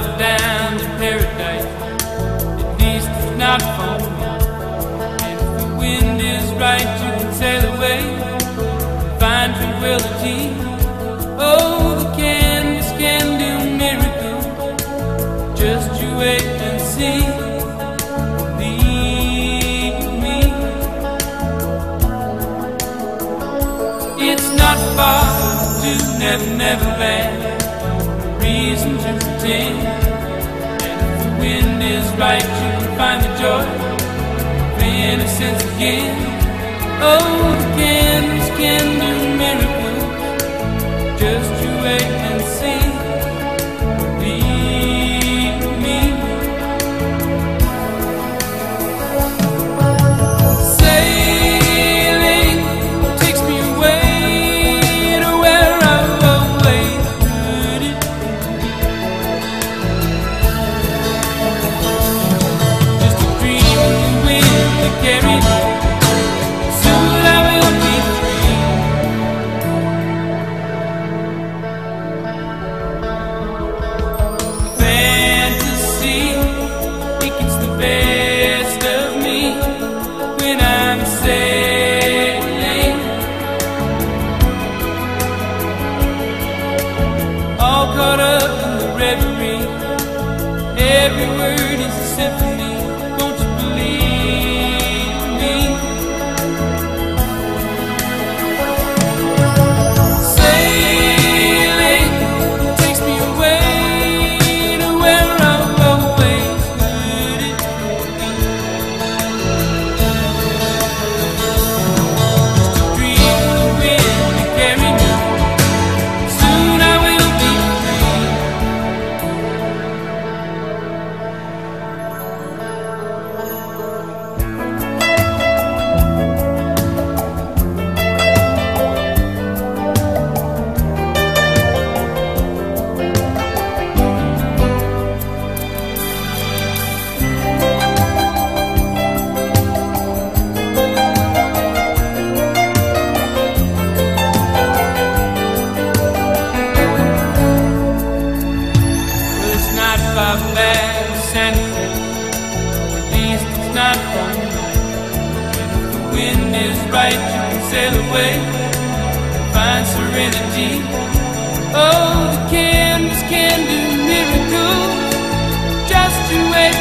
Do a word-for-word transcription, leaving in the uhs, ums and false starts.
life down to paradise, at least it's not for me. And if the wind is right, you can sail away, find tranquility. Oh, the canvas can do miracles, just you wait and see. Believe me, it's not far to Never Never Land, reason to pretend. And if the wind is right, you can find the joy of innocence again. Oh, the candles can do miracles, just you wait and see. Believe me. Sailing takes me away to where I always oh, the canvas can do miracles, just you wait.